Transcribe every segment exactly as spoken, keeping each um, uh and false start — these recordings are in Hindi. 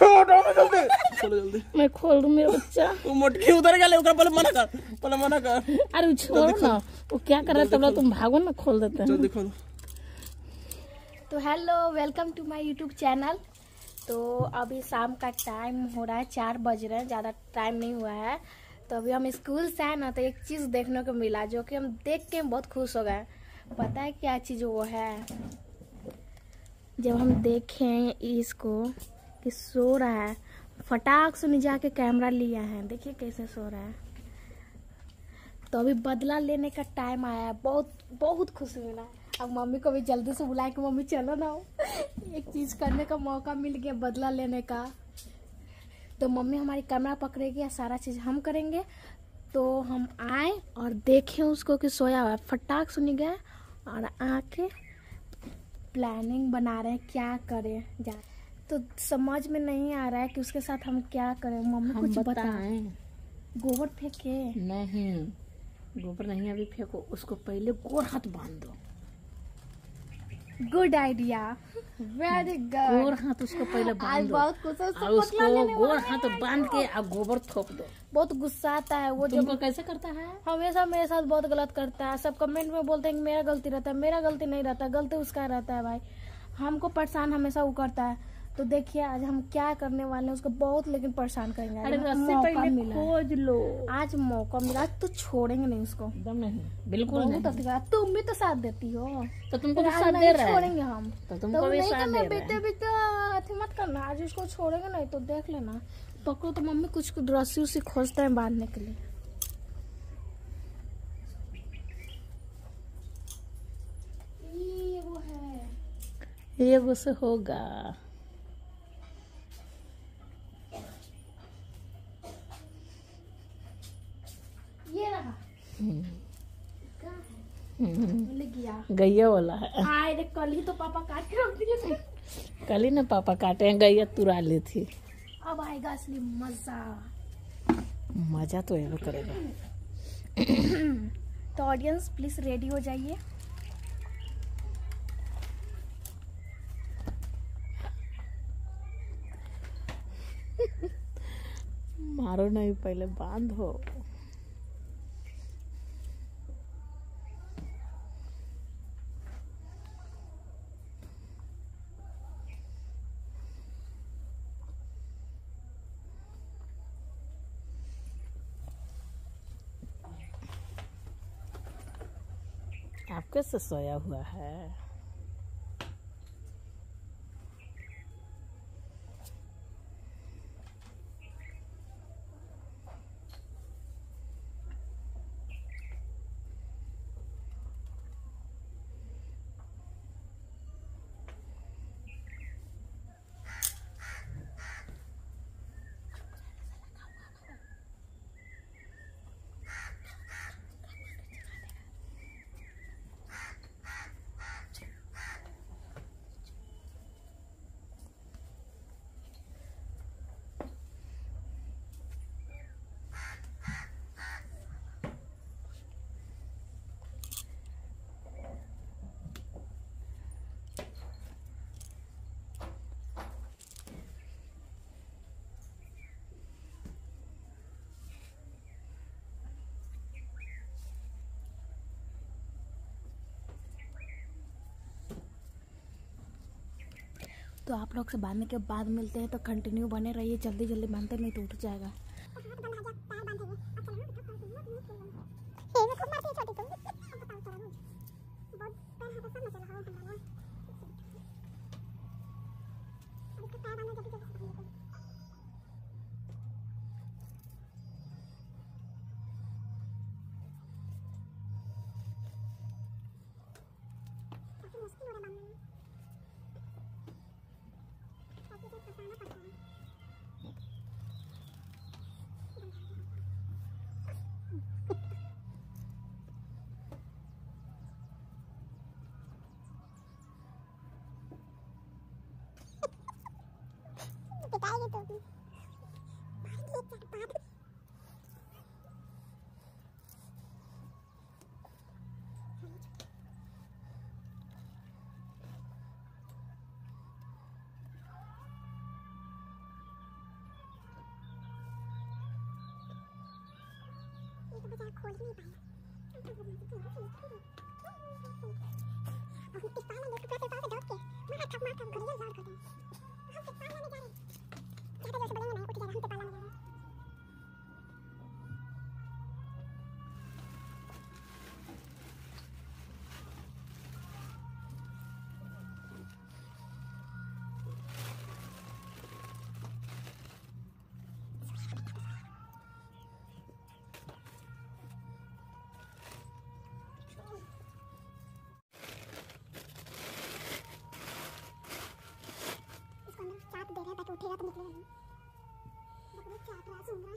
जल्दी मैं खोल दूं मेरा बच्चा। तू मटकी उधर गया ले ओकरा पहले मना कर, पहले मना कर। अरे छोड़ ना, वो क्या कर रहा है तबला, तुम भागो ना, खोल देते हैं। जल्दी खोल। तो hello, welcome to my YouTube channel. तो अभी शाम का टाइम हो रहा है, चार बज रहे हैं, ज़्यादा टाइम नहीं हुआ है। तो अभी हम स्कूल से आए ना, तो एक चीज़ देखने को मिला जो कि हम देख के बहुत खुश हो गए। पता है क्या चीज़ वो है? जब हम देखें इसको कि सो रहा है, फटाक से निजा के कैमरा लिया है। देखिए कैसे सो रहा है। तो अभी बदला लेने का टाइम आया है। बहुत बहुत खुशी मिला। अब मम्मी को भी जल्दी से बुलाया कि मम्मी चलो ना, एक चीज़ करने का मौका मिल गया, बदला लेने का। तो मम्मी हमारी कैमरा पकड़ेगी और सारा चीज़ हम करेंगे। तो हम आए और देखें उसको कि सोया हुआ, फटाक सुनी गए और आके प्लानिंग बना रहे हैं क्या करें जा। तो समझ में नहीं आ रहा है कि उसके साथ हम क्या करें। मम्मी कुछ बताएं। गोबर फेंके? नहीं, गोबर नहीं अभी फेंको, उसको पहले गोड़ हाथ बांध दो। Good idea, very good. गोड़ हाथ उसको पहले बांध दो, उसको गोड़ हाथ बांध के और गोबर थोप दो। बहुत गुस्सा आता है वो। तुमको कैसे करता है? हमेशा मेरे साथ बहुत गलत करता है। सब कमेंट में बोलते हैं कि मेरा गलती रहता है, मेरा गलती नहीं रहता, गलती उसका रहता है। भाई हमको परेशान हमेशा वो करता है। तो देखिए आज हम क्या करने वाले हैं, उसको बहुत लेकिन परेशान करेंगे। खोज लो, आज मौका मिला, आज तो छोड़ेंगे नहीं उसको, नहीं बिल्कुल नहीं। तो तुम भी तो साथ देती हो, तो तुमको भी साथ दे रहे हैं। छोड़ेंगे हम तो तुमको भी साथ दे रहे हैं। बीते बीते हिम्मत करना, आज उसको छोड़ेंगे नहीं। तो देख लेना, पकड़ो। तो मम्मी कुछ रस्सी उसी खोजते हैं बांधने के लिए। ये वो से होगा, ये रहा। गया गैया वाला है। आए रे, कल ही तो पापा काट के रख दिए थे। कल ही ना पापा काटे, गैया तुरा ली थी। अब आएगा असली मजा। मजा तो ये करेगा। तो ऑडियंस प्लीज रेडी हो जाइए। मारो नहीं, पहले बांधो। आप कैसे सोया हुआ है? तो आप लोग से बांधने के बाद मिलते हैं। तो कंटिन्यू बने रहिए। जल्दी जल्दी बांधते, नहीं टूट जाएगा। बाजार खोल ही नहीं पाया। हम पिस्ता में एक रुपया से डॉट के मार ठप मार ठप घड़ियां झाड़ कर दें। उठेगा तो निकलेगा नहीं। बकरा क्या त्रास हो रहा है।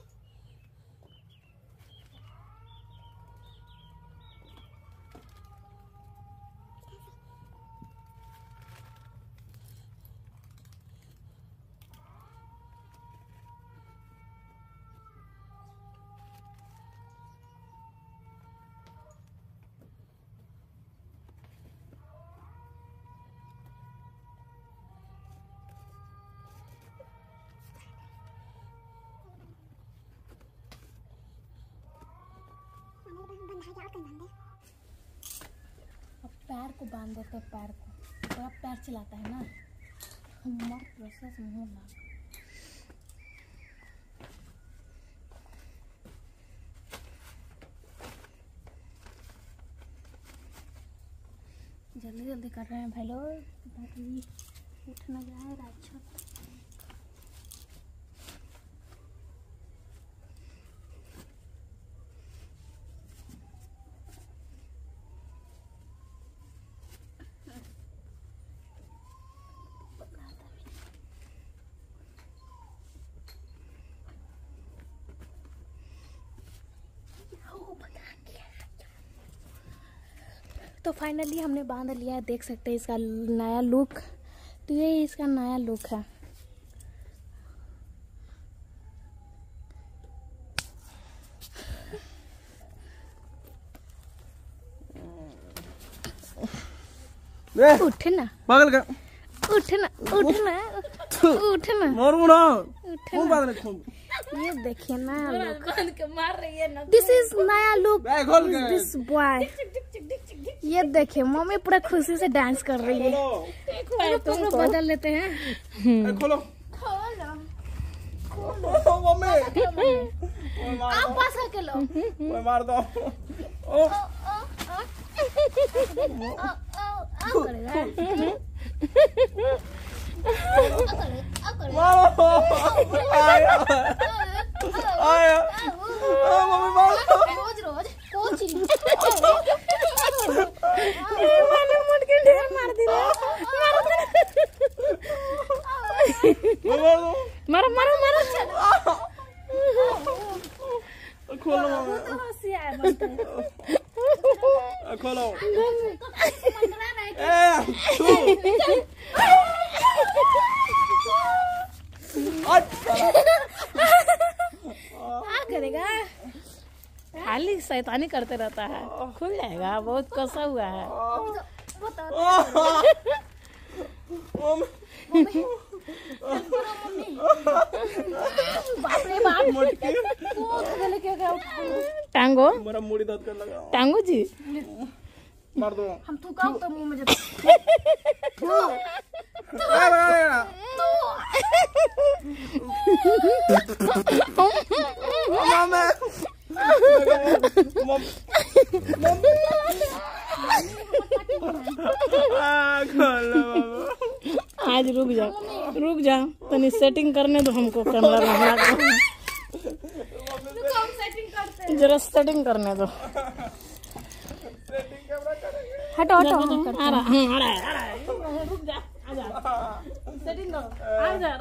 अब पैर को बांध देते हैं, पैर को थोड़ा पैर चलाता है ना हमारा प्रोसेस में होगा। जल्दी जल्दी कर रहे हैं भाई लोग ताकि उठ ना जाए रात। तो फाइनली हमने बांध लिया है, देख सकते हैं इसका नया लुक। तो ये इसका नया लुक है। उठना पागल का, उठना उठना उठना, मोरू ना उठना। ये देखिए नया लुक, मार रही है ना। दिस इज नया लुक, दिस बॉय। ये देखिए मम्मी पूरा खुशी से डांस कर रही है। तुमको बदल लेते हैं। खोलो खोलो खोलो मम्मी, आप पास आके लो, मैं मार दो। ओ मारो आया मम्मी मार दो। रोज रोज कोच नहीं माने, मुड़ के ढेर मार दिया। मारो मारो मारो मारो मारो चलो खोलो। वो तो हंसी आया मत खोलो। खाली शैतानी करते रहता है, खुल जाएगा। बहुत कसा हुआ है। टांगो मेरा मुड़ी दर्द कर लगा। टांगो जी मार दो। हम थूका तो मुंह में जाता। आज रुक जा रुक जा, तनी सेटिंग करने दो हमको। कैमरा में जरा सेटिंग करने दो। हटो हटो, आ रहा है आ रहा है। रुक जा, आ जा, सेटिंग दो, आ जा।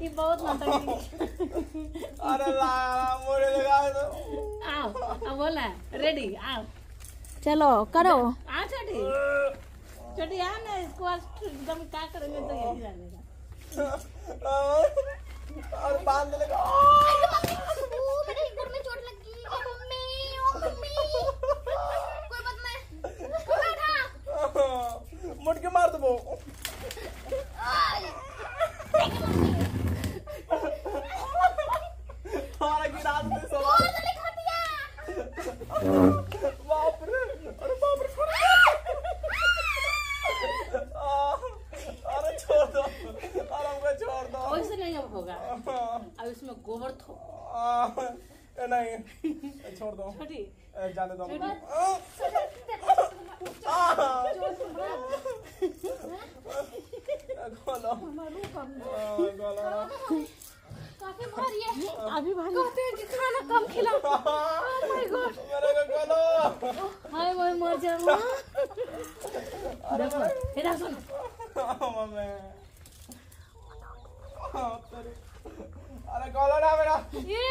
ये बहुत अरे ला मोरे लगा दो। आओ अब बोला रेडी, आओ चलो करो। आ छोटी छोटी आ ना, इसको आज एकदम क्या करेंगे तो यही जानेगा। और बांध ले लगा। ओ मेरे घर में चोट लग गई। ओ मम्मी ओ मम्मी कोई बात नहीं, उठा मुड़ के मार दो। और आगे रात में सो थो नहीं छोड़ दो जाने दो गोलो गोलो काफी बार ये अभी कहते हैं कि खाना कम खिलाओ। ओह माय गॉड हाय मैं मर जाऊंगा। इधर सुन मम्मी अरे गोलो ना मेरा ये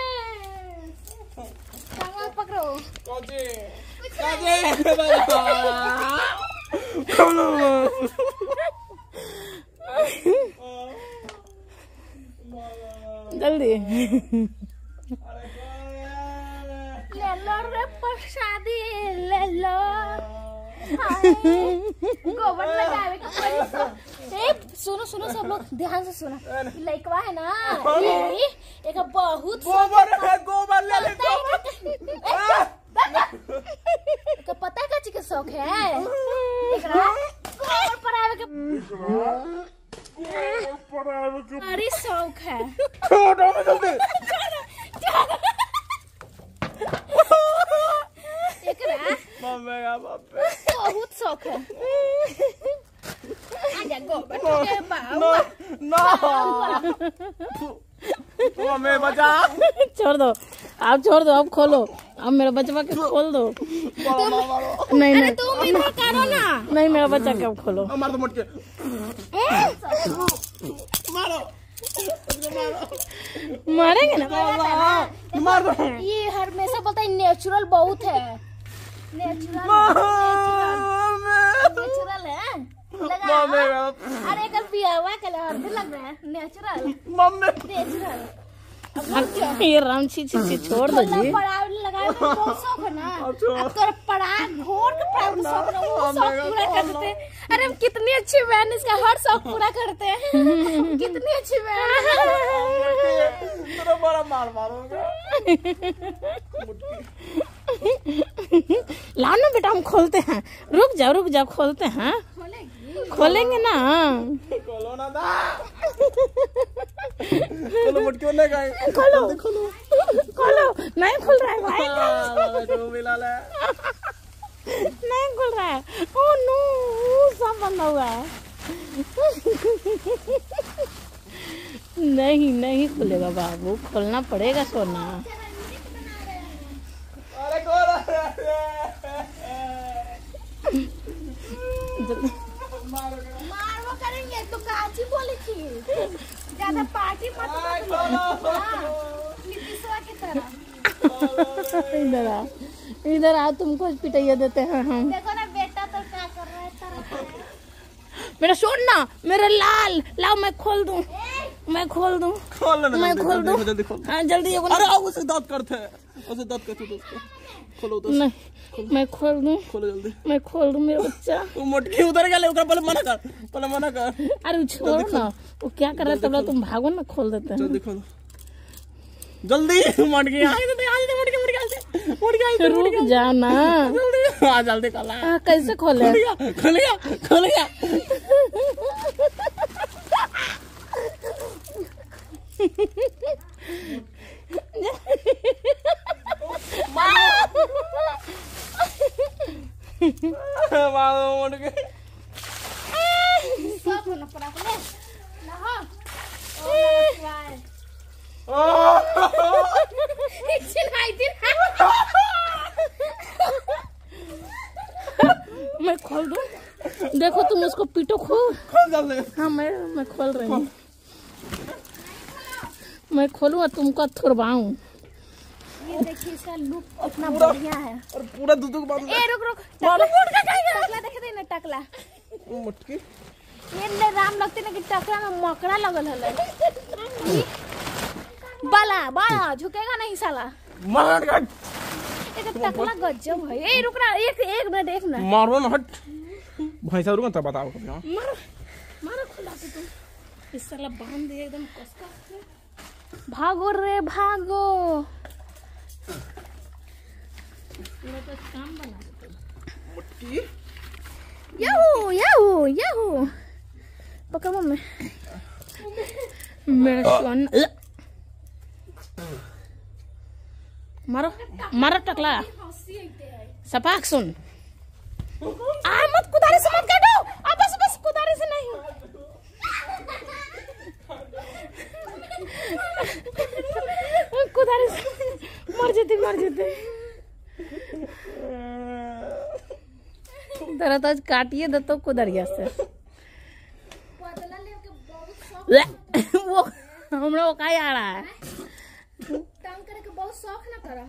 टांगा पकड़ो कोजी कोजी गोलो जल्दी ले लो रे प्रसादी ले लो गोबर लगावे का पैसा। ए सुनो सुनो सब लोग ध्यान से सुना लइकवा है ना ये एक बहुत गोबर है गोबर ले ले गोबर का पता है काची के शौक है एकरा गोबर परावे के अरे शौक है छोड़ो मत जल्दी एकरा मम्मी का बापे बहुत शौक है आजा गोबर के बाबा ना मम्मी बचा छोड़ दो आप छोड़ दो आप खोलो अब मेरा बच्चा के खोल दो नहीं नहीं अरे तुम ही नहीं करो ना नहीं मेरा बच्चा के अब खोलो मार दो मटके मारो मारो मारेंगे ना मार दो ये हमेशा बोलता है नेचुरल बहुत है नेचुरल नेचुरल है लगा अरे कल पियावा कल हर दिन लग रहा है नेचुरल मम्मी नेचुरल ये राम छी छी छोड़ दो जी पराग लगाए तो शौक है ना अब तो पराग घोर के पराग शौक ना वो शौक पूरा करते। अरे हम कितनी अच्छी बहन इसका हर शौक पूरा करते हैं कितनी अच्छी बहन तो बड़ा मार मारूंगा लाओ ना बेटा हम खोलते हैं रुक जाओ रुक जाओ खोलते हैं खोलेंगे ना खोलो ना दा खोलो मत क्यों नहीं गाय खोलो खोलो खोलो नहीं खोल रहा है भाई तो मिला ले नहीं खोल रहा है ओह नो सब बंद हुआ है नहीं नहीं खुलेगा बाबू खोलना पड़ेगा सोना अरे खोलो मारो करेंगे तो काची बोली थी ज्यादा पार्टी मत करो इधर आ इधर आ तुमको पिटाइया देते हैं हम देखो ना बेटा तो क्या कर रहा है तरह मेरा छोड़ ना मेरा लाल लाओ मैं खोल दूं मैं खोल दूं खोल मैं खोल दूं हाँ जल्दी अरे आओ उसे दांत करते हैं उसे दांत करते हैं खोलो तो नहीं मैं खोल दूं खोलो जल्दी मैं खोल दूं मेरा बच्चा वो मटकी उधर गया ले उधर पहले मना कर पहले मना कर अरे छोड़ ना वो क्या कर रहा है तब तुम भागो ना खोल देते हैं जल्दी खोलो जल्दी मटकी आ इधर आ इधर मटकी मटकी आ मटकी रुक जा ना आ जल्दी कर ला कैसे खोले खोल गया खोल गया मारो मुड़ के सब होना पड़ा को ना हो ओ एक दिन आई दिन मैं खोल दूं देखो तुम उसको पीटो खूब खोल डाल ले हां मैं मैं खोल रही हूं मैं खोलूं और तुमको थुरवाऊं ये देखिए इसका लुक कितना बढ़िया है और पूरा दूध को बांध ए रुक रुक टकला का काय टकला देखे दे ना टकला मटकी ये ने राम लगते ना कि टकला में मकड़ा लगल हला बाला बाला झुकेगा नहीं साला मार हट एक टकला गजब है ए रुक ना एक एक मिनट एक ना मारो ना हट भाई साहब रुको तब बताओ मारो मारो खुला से तुम इस साला बांध दे एकदम कसका भागो रे भागो मेरा तो काम बना मुट्ठी याहू याहू याहू पकड़ मम्मी मेरा सोना मारो मारो टकला सपाक सुन आ मत कुदारे से मत काटो आ बस बस कुदारे से नहीं कुदारे से मर जाते मर जाते तरह तो काटिए दो तो कुदरिया से वो हमरा वो का आ रहा है तंग करे के बहुत शौक ना कर हां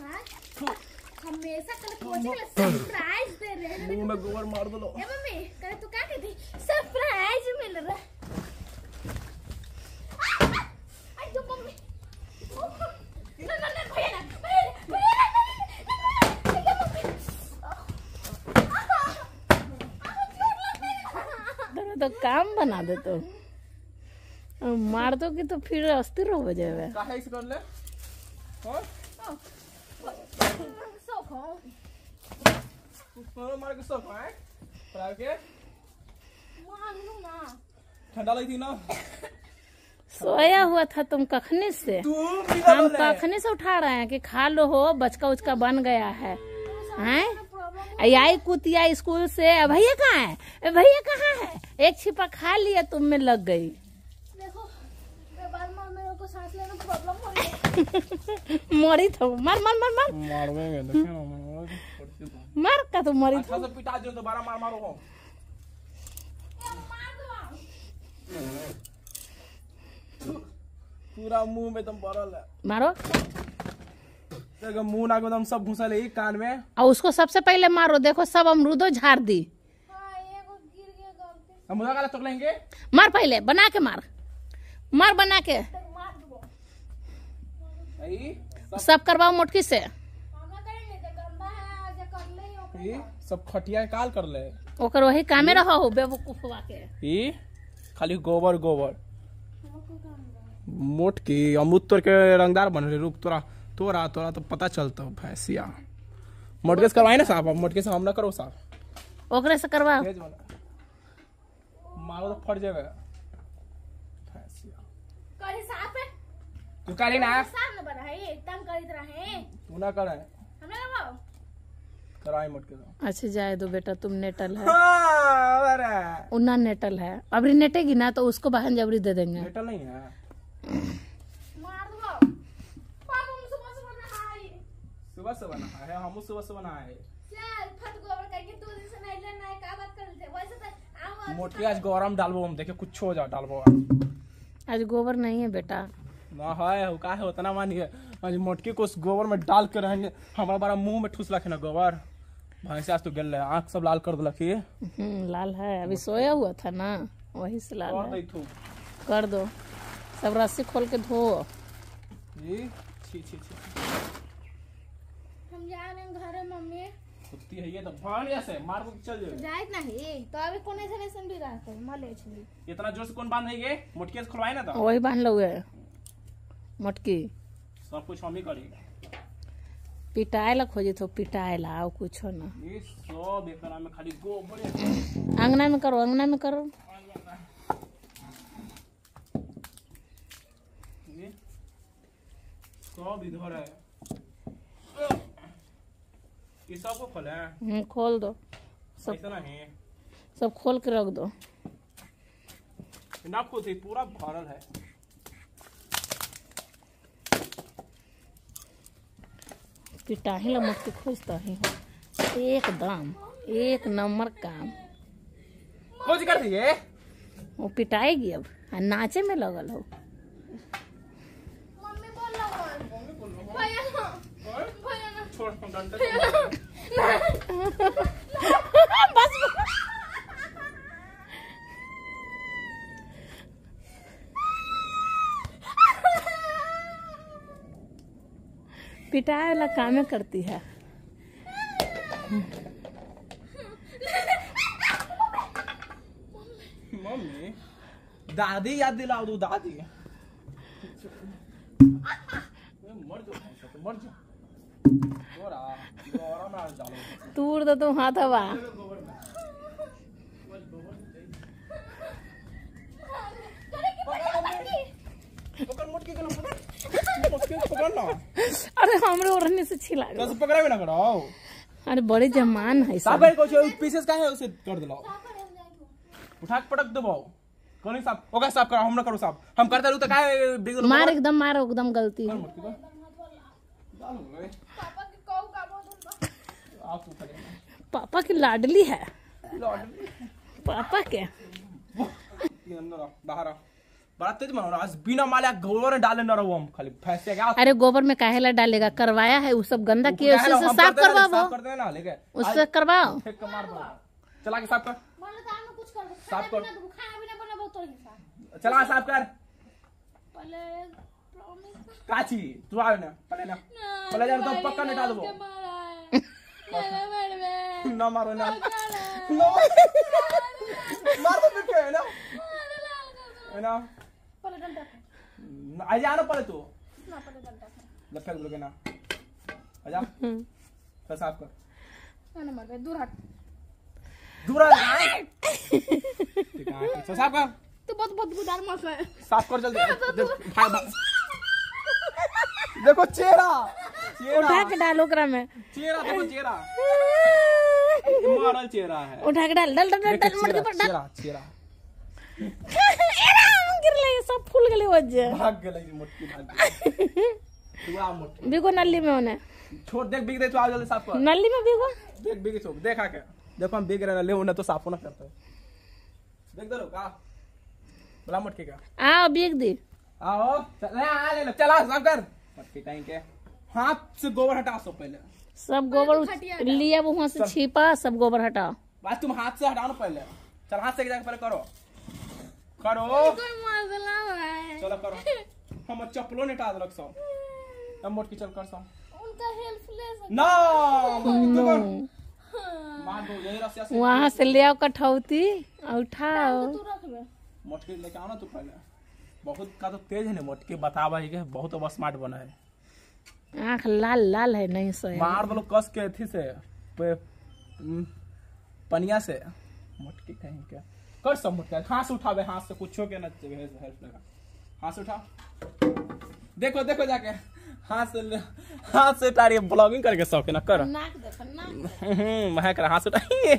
हां हमेशा कल कोचे के सरप्राइज दे रहे हैं मुंह में गोबर मार दो ए मम्मी करे तू का कहती सरप्राइज मिल रहा आई जो मम्मी ना ना ना भैया ना भैया ना मम्मी आहा आहा जोर लग तो काम बना दे तो मार दो कि तो फिर अस्थिर हो जाएगा काहे इस कर ले और सो खो ऊपर मार के सो खो है पड़ा के मान लू ना ठंडा लगी थी ना सोया हुआ था तुम कखने से हम कखने से उठा रहे हैं कि खा लो हो बचका उचका बन गया है हैं आई कुतिया स्कूल से भैया कहाँ है भैया कहाँ है एक छिपा खा लिया तुम में लग गई सांस लेने प्रॉब्लम हो गई मरी तो मार मार मार मार मार देंगे देखो मार का तो मरी अच्छा से पिटा दे दोबारा मार मारो को मार दो पूरा मुंह में एकदम भरल है मारो देखो मुंह नाक में एकदम सब घुसल है कान में और उसको सबसे पहले मारो देखो सब अमरूदो झाड़ दी हां एगो गिर गया गलती हम मुंह का तोड़ लेंगे मार पहले बना के मार मार बना के सब, सब करवाओ मोटकी से सब खटिया काल कर ले ओकर वही कामे रहो हो बेवकूफवा के ई खाली गोबर गोबर मोटकी अमूत तोर के रंगदार बन रे रूप तोरा तोरा तोरा तो पता चलता भैंसिया मोटके से करवाई ना साहब मोटके से हम ना करो साहब ओकरे से करवाओ मारो तो फट जाएगा भैंसिया कहे साहब तू काली ना साहब ना बना है एकदम करित रहे तू ना कर हमरा लगाओ कराई मत के अच्छा जाए दो बेटा तुम नेटल है हां अरे उना नेटल है अबरी नेटेगी ना तो उसको बहन जबरी दे देंगे नेटल नहीं है मार दो पापा हम सुबह से बना है सुबह से बना है हम सुबह से बना है चल फट गोबर करके दो दिन से नहीं लेना है का बात कर लेते वैसे तो आम मोटी आज गरम डालबो हम देखे कुछ हो जा डालबो आज गोबर नहीं है बेटा ना है हो का है उतना मानिए आज मोटकी को उस गोबर में डाल के रहेंगे हमारा बड़ा मुंह में ठूस रखे ना गोबर भैंस आज तो गल रहा आंख सब लाल कर दलखी हम्म लाल है अभी सोया हुआ था ना वही से लाल है कर दो सब रस्सी खोल के धो जी छी छी छी हम जा रहे घर मम्मी कुत्ती है ये तो भानिया से मार को चल जाए जाए नहीं तो अभी कोने से नेशन भी रहता है मले छी इतना जोर से कौन बांध है ये मोटकी से खुलवाए ना तो वही बांध लो है मटकी सब कुछ हम ही करेगा पिटाए ला खोजे तो पिटाए ला और कुछ हो ना ये सब एकरा में खाली गोबर अंगना में करो अंगना में करो ये सब इधर है ये सब को खोले हम्म खोल दो सब ऐसा नहीं सब खोल के रख दो ना खोलते पूरा भरल है पिटाही ला मटकी खोजता ही हो एकदम एक नंबर काम खोज कर दिए वो पिटाएगी अब नाचे में लगल हो मम्मी बोल रहा भैया भैया ना छोड़ डंडा बस पिटाए वाला काम करती है मम्मी दादी याद दिलाओ दो दादी मर जाओ मर जाओ तूर दो तुम हाथ हवा मुटकी अरे हमरो ओढ़ने से छिला गयो तो पकड़ावे ना करो। अरे बड़े जमान है सब है कुछ पीसेस काहे उसे कर देलो उठा के पटक देबो कोनी साहब ओका साफ करो हम ना करो साहब हम करता रहू त काहे बिगल मार एकदम मार एकदम गलती है पापा के कहू का बोल आप ऊपर पापा की लाडली है लाडली पापा के अंदर बाहर बातेज मन आज बिना माला गोबर में डाले न रहू हम खाली फैसे क्या। अरे गोबर में काहेला डालेगा करवाया है वो सब गंदा किए उसी से साफ करवाओ साफ कर देना लेके उससे करवाओ फेंक के मार दो चला के साफ कर बोलो दाम में कुछ कर साफ कर खाना भी ना बनाबो तोर हिसाब चला साफ कर पहले प्रॉमिस काची तू आ ना पहले ना पहले जा तो पक्का न डालबो ना मारो ना मारो भी के ना है ना पहले डंडा ना आ जाना पहले तू ना पहले डंडा लफक लोगे ना आ जा बस साफ कर ना मर गए दूर हट दूर हट ठीक है तो साफ कर तू बहुत बहुत गुदार मत है साफ कर जल्दी देखो चेहरा चेहरा उठा के डालो करा में चेहरा देखो चेहरा मॉडल चेहरा है उठा के डाल डाल डाल डाल मत पर डाल चेहरा सब फूल गले वजह भाग गले मोटकी भाग पूरा मोटकी बिगो नली में होने छोड़ देख बिग दे तो आ जल्दी साफ कर नली में बिगो देख बिग छोड़ देखा के देखो हम बिग रहे ले होने तो साफ होना करते देख दो का भला मोटकी का आ बिग दे आओ चला आ ले चला साफ कर मोटकी टाइम के हाथ से गोबर हटा सब पहले सब गोबर लिया वो वहां से छिपा सब गोबर हटा बात तुम हाथ से हटाओ पहले चल हाथ से जाके पहले करो करो चलो करो हम चप्पलों ने टाल रख सौ हम मोट की चल कर सौ उनका हेल्प ले सकते ना मान दो यही रस्या से वहां से ले आओ कठौती उठाओ तू रख ले मोट के लेके आना तू पहले बहुत का तो तेज है ने मोट के बतावा है के बहुत अब स्मार्ट बना है आंख लाल लाल है नहीं सो मार दो कस के थी से पनिया से मोट के कहीं क्या कर सब मुटका हाथ से उठावे हाथ से कुछो के ना हेल्प लगा हाथ से उठा देखो देखो जाके हाथ से हाथ से तारी ब्लॉगिंग करके सब के ना कर नाक देखो नाक हम्म वहां कर हाथ से उठा ए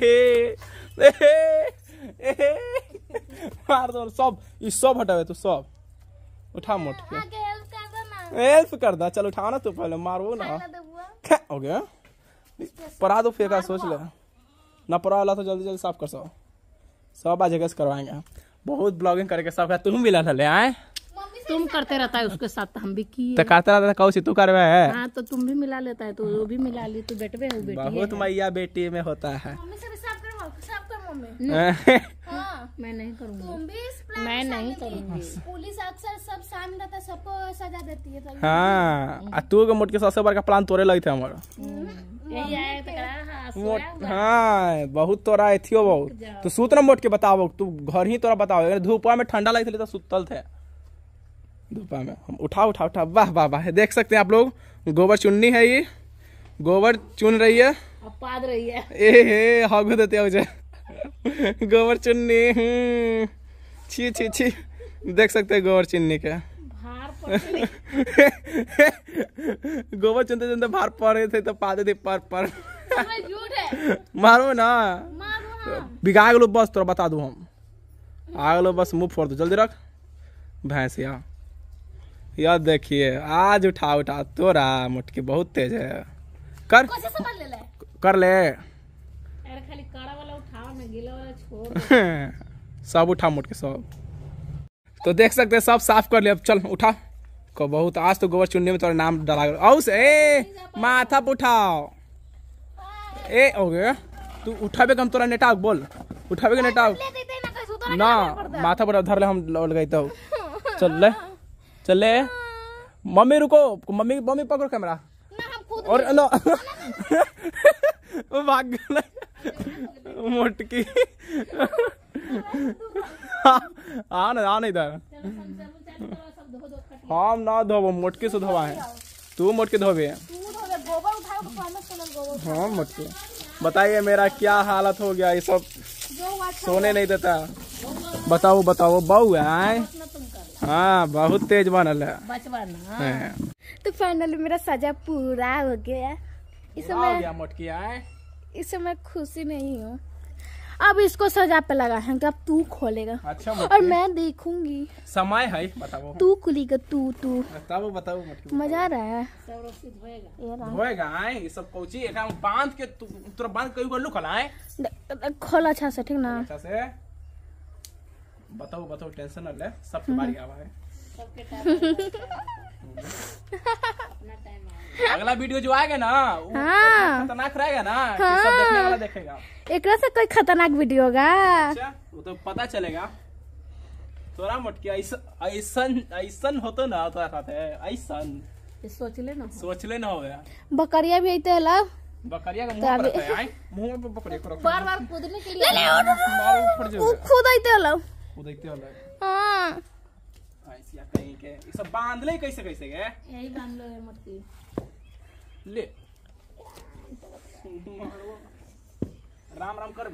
मार दो सब ई सब हटावे तू सब उठा मोट के आगे हेल्प कर दो ना हेल्प कर दो चल उठाओ ना तू पहले मारबो ना हो गया परा दो फेंका सोच ले ना परा वाला तो जल्दी जल्दी साफ कर सो सब आज जगह से करवाएंगे बहुत ब्लॉगिंग करके सब का तुम भी ला ले आए तुम करते रहता है उसके साथ हम भी किए तो करता रहता है कहू से तू करवे है हां तो तुम भी मिला लेता है तो वो भी मिला ली तू बेटवे हो बेटी बहुत मैया बेटी में होता है मम्मी से भी साफ करवाओ साफ कर मम्मी हां मैं नहीं करूंगी तुम भी मैं नहीं करूंगी पुलिस अक्सर सब सामने रहता सबको सजा देती है हां आ तू के मोट के सबसे बड़का प्लान तोरे लई थे हमारा यही आए तकरा हाँ बहुत तोरा एथियो बहुत तू सूत ना मोट के बताओ तू घर ही तोरा बताओ धूपा में ठंडा लगे तो सुतल थे धूपा में हम उठा उठा उठा वाह वाह वाह देख सकते हैं आप लोग गोबर चुननी है ये गोबर चुन रही है पाद रही है ए हे हगू देते हो गोबर चुन्नी हम्म छी छी छी देख सकते हैं गोबर चुन्नी के गोबर चुनते चुनते भार पड़ रहे थे तो पादे थे पर पर मारो ना बिगाड़ गलो बस तोरा बता दू हम आ गलो बस मुँह फोड़ दो जल्दी रख भैंस या यार देखिए आज उठा उठा तोरा मुटकी बहुत तेज है कर ले ले। कर ले अरे खाली काड़ा वाला उठाओ ना गीला वाला छोड़ सब उठा मुटकी सब तो देख सकते हैं सब साफ कर ले अब चल उठा को बहुत आज तो गोबर चुनने में तोरा नाम डाला गया ए माथा पर उठाओ ए हो गया तू उठाबे कम तोरा नेटाक बोल उठाबे के नेटाक ना, ना माथा पर धर ले हम लगाई तो चल ले चल ले मम्मी रुको मम्मी मम्मी पकड़ कैमरा ना हम खुद और ना वो भाग गया मोटकी आ ना आ नहीं इधर हम ना धोबो मोटकी से धोवा है तू मोटकी धोबे हाँ मुझको बताइए मेरा क्या हालत हो गया ये सब सोने नहीं देता बताओ बताओ बहू है हाँ बहुत तेज बनल है, है। तो फाइनली मेरा सजा पूरा हो गया। इस समय इस समय खुशी नहीं हूँ। अब इसको सजा पे लगा है कि अब तू खोलेगा। अच्छा, और मैं देखूंगी। समय है बताओ। तू खुलेगा तू तू बताओ बताओ मजा आ रहा है। ये सब कौची एक हम बांध के तुरा बांध के कहियो लू खलाए खोल अच्छा से ठीक ना अच्छा से बताओ बताओ टेंशन न ले सब के बारी आवा है सबके टाइम। अगला वीडियो जो आएगा ना हाँ। खतरनाक रहेगा ना हाँ। सब देखने वाला देखेगा। एक से कोई खतरनाक वीडियो होगा अच्छा, वो तो पता चलेगा। थोड़ा मोटकी ऐसन होते ना तो ऐसन सोच ले ना सोच ले ना हो गया। बकरिया भी आते है बकरिया का मुंह पर है आई मुंह पे बकरिया को रखो बार बार कूदने के लिए ले ले वो खुद आते है खुद आते है हां ऐसे कहीं के ये सब बांध ले कैसे कैसे के यही बांध लो मोटकी ले राम राम कर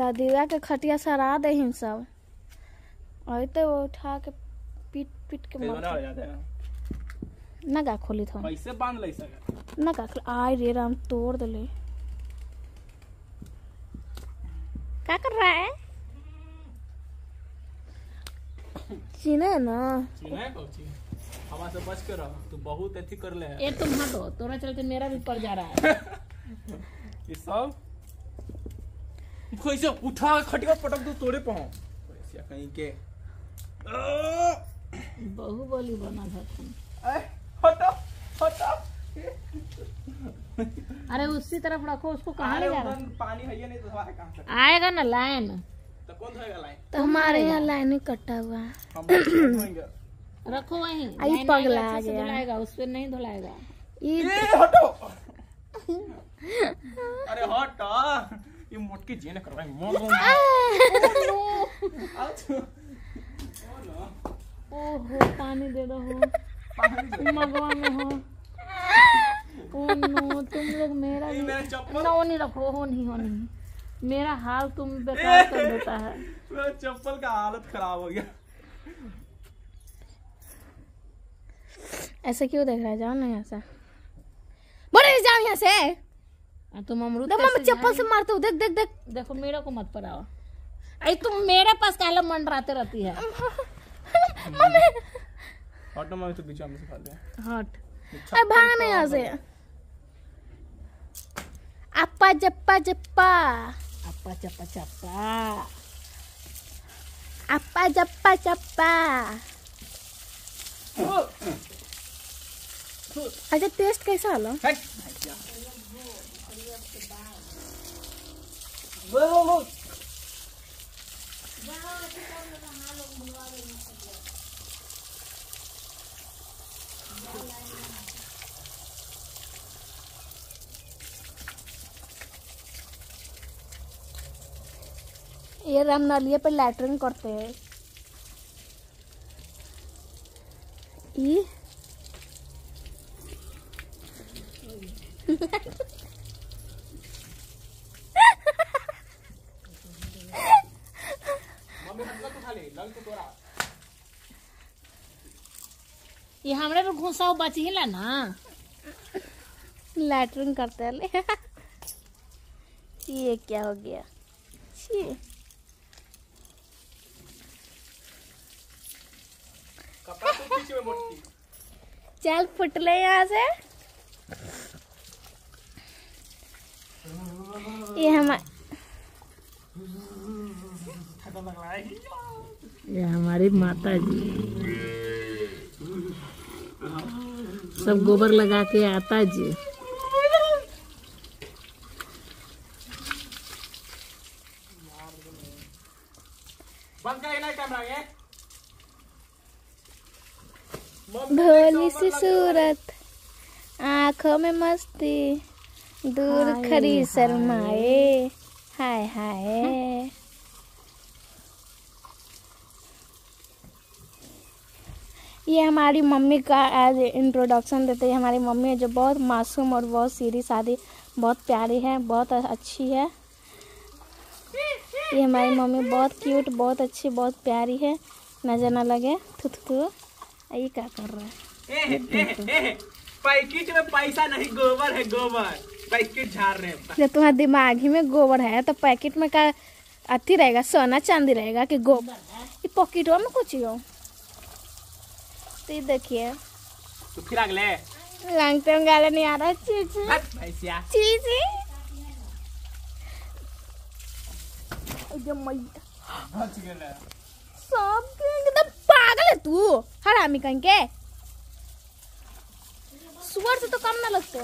दादीवा के खटिया सरा दे हिम सब ऐते वो उठा के पीट पीट के मार ना गा खोली था कैसे बांध ले सके ना गा आय रे राम तोड़ दे ले क्या कर रहा है चीना ना चीना कौची हवा से बच के रहो तू बहुत अच्छी कर ले ये तुम हटो तोरा चल के मेरा भी पड़ जा रहा है ये सब कैसे उठा खटिया पटक दो तोड़े पहो ऐसा कहीं के बहु बोली बना था तुम हटो हटो अरे उसी तरफ रखो उसको कहां ले जा रहा है पानी है या नहीं तो हमारे कहां से आएगा ना लाइन तो कौन धोएगा लाइन तो हमारे यहां लाइन ही कटा हुआ है रखो वहीं आई पगला आ गया धुलाएगा उस पे नहीं धुलाएगा ये हटो अरे हटो ये मोटकी जेने करवाई मोर गो ओहो पानी दे दो हो पानी मगवा में हो ओ नो तुम लोग मेरा नो नहीं रखो हो नहीं हो नहीं मेरा हाल तुम बेकार कर देता है। मेरा चप्पल का हालत खराब हो गया। ऐसा क्यों देख रहा है जाओ ना यहाँ से बोले जाओ यहाँ से तुम अमरूद मम्मा चप्पल से मारते हो देख देख देख देखो मेरे को मत पड़ाओ अरे तुम मेरे पास काला मंडराते रहती है मम्मी हट मम्मी तो बीच में से खा ले हट अरे भाग ना यहाँ से अपा जप्पा जप्पा अपा जप्पा जप्पा अपा जप्पा जप्पा अच्छा टेस्ट कैसा आला ये राम नालिया पर लैटरिन करते हैं ई ये हमरे तो घुसाओ बच ही ला ना लैटरिन करते हैं ले ये क्या हो गया छी कपड़ा तो पीछे में मोटकी चल फुटले यहाँ से ये हमारे ये हमारी माता जी सब गोबर लगा के आता जी भोली सी सूरत आँखों में मस्ती दूर खरी शर्माए हाय हाय ये हमारी मम्मी का एज इंट्रोडक्शन देते हैं। हमारी मम्मी है जो बहुत मासूम और बहुत सीधी सादी बहुत प्यारी है बहुत अच्छी है। ये हमारी मम्मी बहुत क्यूट बहुत अच्छी बहुत प्यारी है। ना जाना लगे थुथू। ये क्या कर रहा है? पैकेट में पैसा नहीं, गोबर है, गोबर पैकेट झाड़ रहे हैं। जब तुम्हारे दिमाग ही में गोबर है तो पैकेट में का अति रहेगा, सोना चांदी रहेगा कि गोबर है? पॉकेट में कुछ हो तो ये देखिए तो फिर अगले लगते गाले नहीं आ रहा चीज। सब एकदम पागल है तू, हरामी कहीं के सुअर से तो कम ना लगते। ए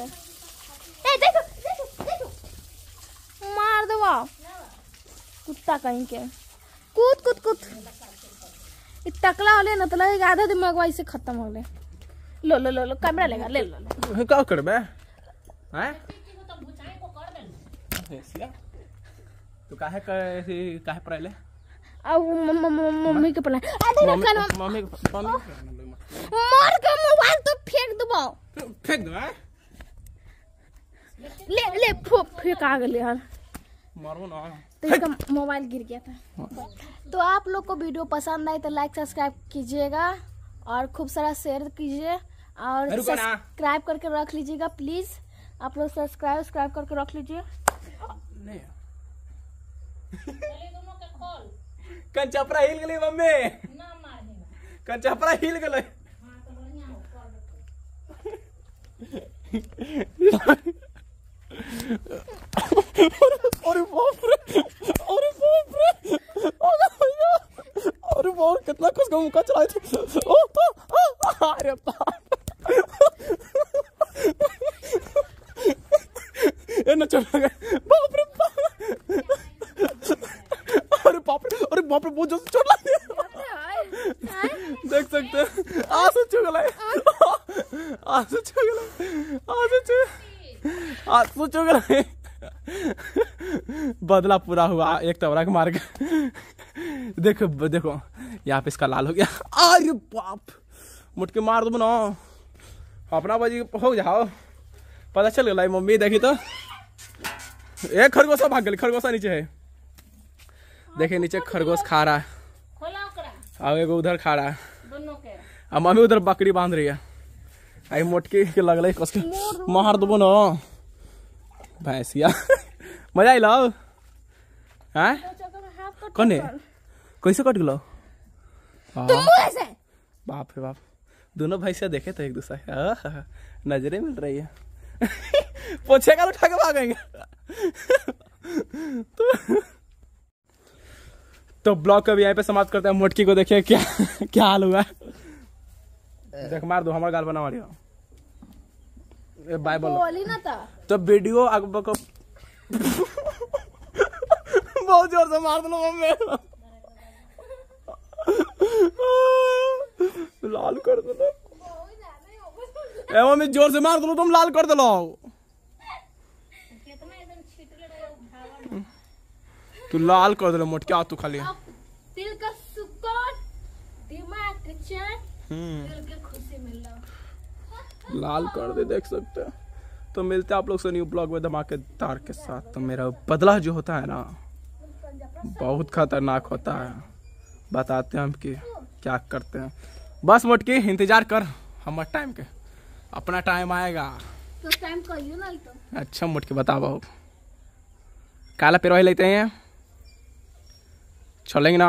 देखो देखो देखो मार दो कुत्ता कहीं के, कूद कूद कूद तकला होले ना तो लगेगा आधा दिमाग वही से खत्म होले। लो लो लो लो कैमरा लेगा ले लो, लो। क्या कर बे हैं तो काहे काहे काहे पराले आ मम्मी के पराले आधे रखन मम्मी के पराले मार के मोबाइल तो फेंक दबो फेंक दबा ले ले फेंक आ गए यार मारो ना। तो इसका मोबाइल गिर गया था। तो आप लोग को वीडियो पसंद आए तो लाइक सब्सक्राइब कीजिएगा और खूब सारा शेयर कीजिए और सब्सक्राइब करके रख लीजिएगा प्लीज। आप लोग सब्सक्राइब सब्सक्राइब करके रख लीजिए। नहीं कंचपरा हिल गई मम्मी, कंचपरा हिल गई। कितना कुछ मुक्का चलाए थे ना चल पे बहुत जोर से चोट लग गया। देख सकते हैं आंसू चुगला है, आंसू चुगला है, आंसू चुगला, आंसू चुगला है। बदला पूरा हुआ एक तबरा के मार के। देखो देखो यहाँ पे इसका लाल हो गया। अरे बाप मुटके मार दो ना अपना बाजी हो जाओ। पता चल गया मम्मी देखी तो एक खरगोशा भाग गया, खरगोशा नीचे है देखे नीचे खरगोश खा रहा है और उधर खा रहा है और मम्मी उधर बकरी बांध रही है। आई मोटकी के लगल मार दबो न भैंसिया। मजा आई लो हैं कने कैसे कट गलो बाप रे बाप। दोनों भैंसिया देखे तो एक दूसरे नजरे मिल रही है। पोछेगा उठा के भागेंगे। तो तो ब्लॉग का भी यहाँ पे समाप्त करते हैं। मोटकी को देखिए क्या क्या हाल हुआ। देख मार दो हमारा गाल बना मारियो ए बाय बोली ना था। तो वीडियो आगे को बहुत जोर से मार दो मम्मी लाल कर दो ए मम्मी जोर से मार दो तुम लाल कर दो। तू लाल कर दे मोट क्या तू खाली दिल का सुकून दिमाग के चैन दिल के खुशी मिला लाल कर दे। देख सकते हैं। तो मिलते हैं आप लोग से न्यू ब्लॉग में धमाकेदार के साथ। तो मेरा बदला जो होता है ना बहुत खतरनाक होता है। बताते हैं हम कि क्या करते हैं। बस मोट के इंतजार कर हमारे टाइम के, अपना टाइम आएगा तो टाइम कहियो ना तो। अच्छा मोट के बताओ काला पेरवाही लेते हैं चलेंगे ना।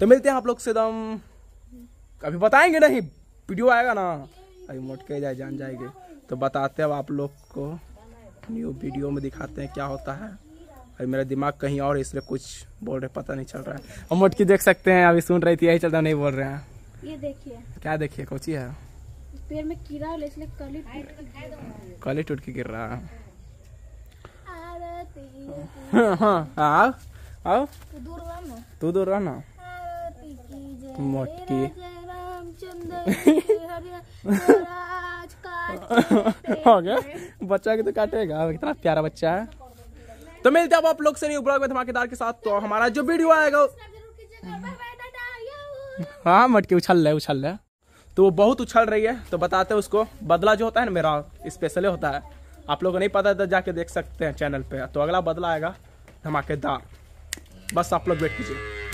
तो मिलते हैं आप लोग से एकदम अभी बताएंगे नहीं वीडियो आएगा ना अभी मोटके जाए जान जाएंगे। तो बताते हैं आप लोग को न्यू वीडियो में दिखाते हैं क्या होता है। अभी मेरा दिमाग कहीं और इसलिए कुछ बोल रहे पता नहीं चल रहा है। और मोटकी देख सकते हैं अभी सुन रही थी यही चलता नहीं बोल रहे हैं। ये देखिए क्या देखिए कोची है पेड़ में कीड़ा है इसलिए कली कली टूट के गिर रहा है। हाँ आओ आओ तू दूर रहना तू दूर रहना मोटकी। हो गया बच्चा के तो काटेगा कितना प्यारा बच्चा है। तो मिलते हैं आप लोग से न्यू ब्लॉग में धमाकेदार के साथ। तो हमारा जो वीडियो आएगा हाँ मोटकी उछल रहे उछल रहे तो वो बहुत उछल रही है। तो बताते हैं उसको बदला जो होता है ना मेरा स्पेशली होता है। आप लोगों को नहीं पता तो जाके देख सकते हैं चैनल पे। तो अगला बदला आएगा धमाकेदार। बस आप लोग वेट कीजिए।